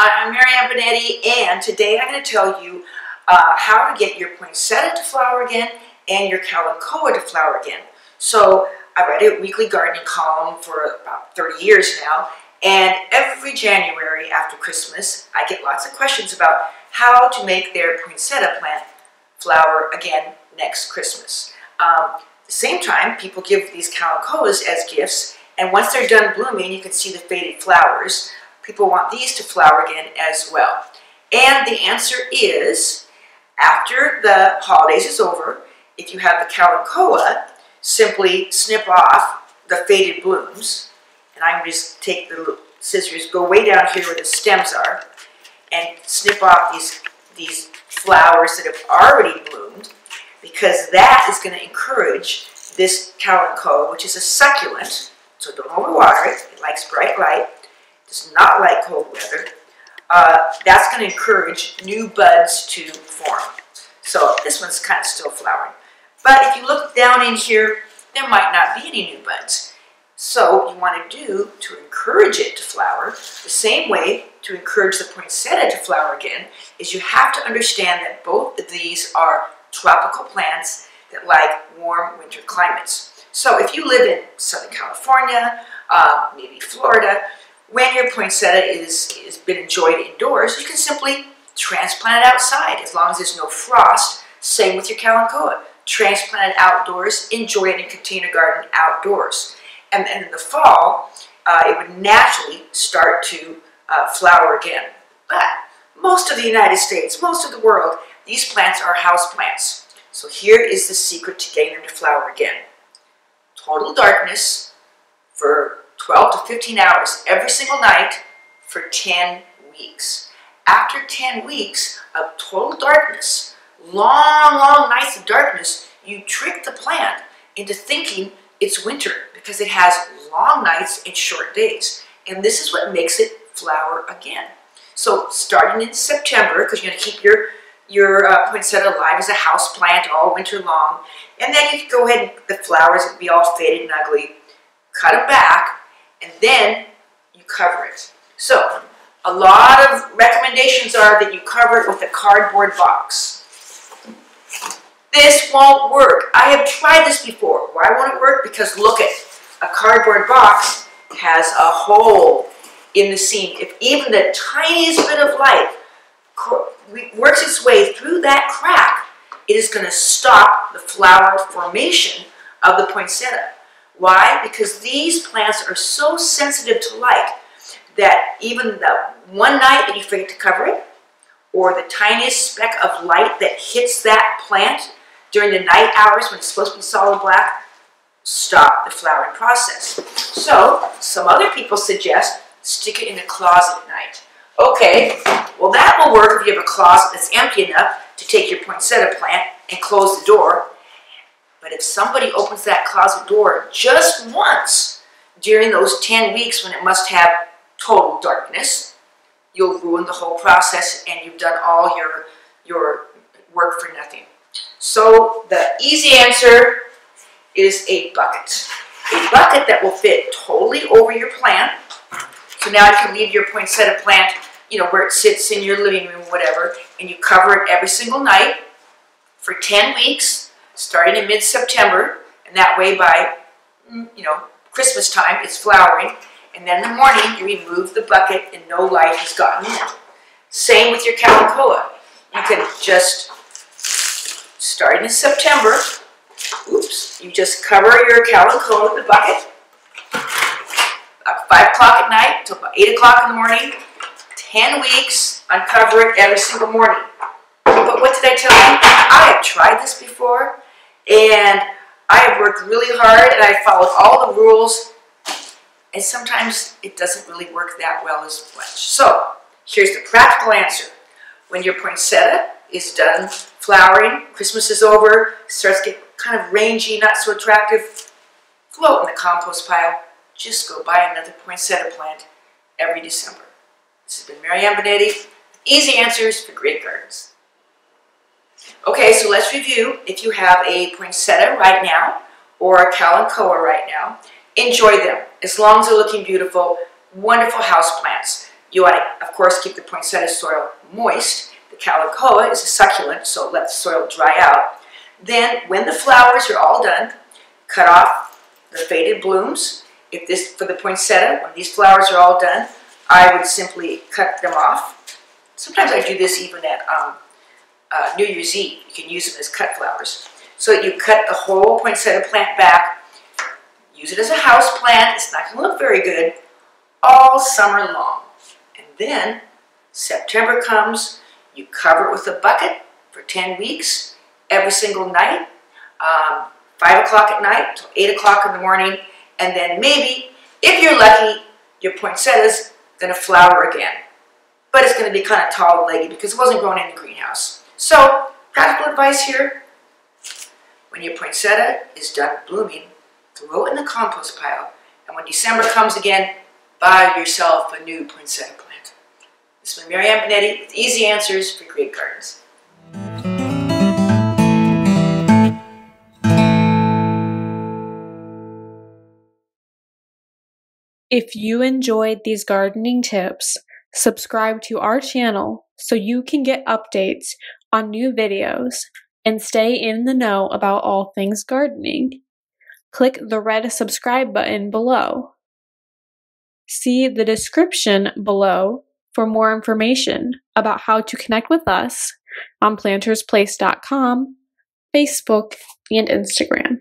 I'm Marianne Binetti, and today I'm going to tell you how to get your poinsettia to flower again and your kalanchoe to flower again. So I write a weekly gardening column for about 30 years now, and every January after Christmas I get lots of questions about how to make their poinsettia plant flower again next Christmas. Same time, people give these kalanchoes as gifts, and once they're done blooming, you can see the faded flowers. People want these to flower again as well. And the answer is, after the holidays is over, if you have the kalanchoe, simply snip off the faded blooms, and I'm just take the scissors, go way down here where the stems are, and snip off these flowers that have already bloomed, because that is going to encourage this kalanchoe, which is a succulent, so don't overwater it. It likes bright light, does not like cold weather. That's going to encourage new buds to form. So this one's kind of still flowering. But if you look down in here, there might not be any new buds. So what you want to do to encourage it to flower, the same way to encourage the poinsettia to flower again, is you have to understand that both of these are tropical plants that like warm winter climates. So if you live in Southern California, maybe Florida, when your poinsettia has been enjoyed indoors, you can simply transplant it outside as long as there's no frost. Same with your kalanchoe. Transplant it outdoors, enjoy it in a container garden outdoors. And then in the fall, it would naturally start to flower again. But most of the United States, most of the world, these plants are house plants. So here is the secret to getting them to flower again. Total darkness for 12 to 15 hours every single night for 10 weeks. After 10 weeks of total darkness, long nights of darkness, you trick the plant into thinking it's winter because it has long nights and short days. And this is what makes it flower again. So starting in September, because you're going to keep your poinsettia alive as a house plant all winter long, and then you can go ahead and the flowers will be all faded and ugly. Cut them back, and then you cover it. So a lot of recommendations are that you cover it with a cardboard box. This won't work. I have tried this before. Why won't it work? Because look at it. A cardboard box has a hole in the seam. If even the tiniest bit of light works its way through that crack, it is going to stop the flower formation of the poinsettia. Why? Because these plants are so sensitive to light that even the one night that you forget to cover it, or the tiniest speck of light that hits that plant during the night hours when it's supposed to be solid black, stop the flowering process. So some other people suggest stick it in a closet at night. Okay, well that will work if you have a closet that's empty enough to take your poinsettia plant and close the door. But if somebody opens that closet door just once during those 10 weeks when it must have total darkness, you'll ruin the whole process and you've done all your work for nothing. So the easy answer is a bucket. A bucket that will fit totally over your plant. So now you can leave your poinsettia plant, you know, where it sits in your living room, whatever, and you cover it every single night for 10 weeks. Starting in mid-September, and that way by, you know, Christmas time, it's flowering, and then in the morning, you remove the bucket and no light has gotten in. Same with your kalanchoe. You can just, starting in September, oops, you just cover your kalanchoe with the bucket, about 5 o'clock at night till about 8 o'clock in the morning, 10 weeks, uncover it every single morning. But what did I tell you? I have tried this before, and I have worked really hard and I followed all the rules, and sometimes it doesn't really work that well as much. So here's the practical answer. When your poinsettia is done flowering, Christmas is over, starts getting kind of rangy, not so attractive, float in the compost pile. Just go buy another poinsettia plant every December. This has been Marianne Binetti. Easy answers for great gardens. Okay, so let's review. If you have a poinsettia right now or a kalanchoe right now, enjoy them. As long as they're looking beautiful, wonderful house plants. You want to, of course, keep the poinsettia soil moist. The kalanchoe is a succulent, so let the soil dry out. Then, when the flowers are all done, cut off the faded blooms. If this, for the poinsettia, when these flowers are all done, I would simply cut them off. Sometimes I do this even at New Year's Eve. You can use them as cut flowers. So you cut the whole poinsettia plant back, use it as a house plant. It's not going to look very good all summer long. And then September comes, you cover it with a bucket for 10 weeks, every single night, 5 o'clock at night till 8 o'clock in the morning, and then maybe, if you're lucky, your poinsettia's going to flower again. But it's going to be kind of tall and leggy because it wasn't grown in the greenhouse. So, practical advice here. When your poinsettia is done blooming, throw it in the compost pile. And when December comes again, buy yourself a new poinsettia plant. This has been Marianne Binetti with Easy Answers for Great Gardens. If you enjoyed these gardening tips, subscribe to our channel so you can get updates on new videos and stay in the know about all things gardening. Click the red subscribe button below. See the description below for more information about how to connect with us on PlantersPlace.com, Facebook, and Instagram.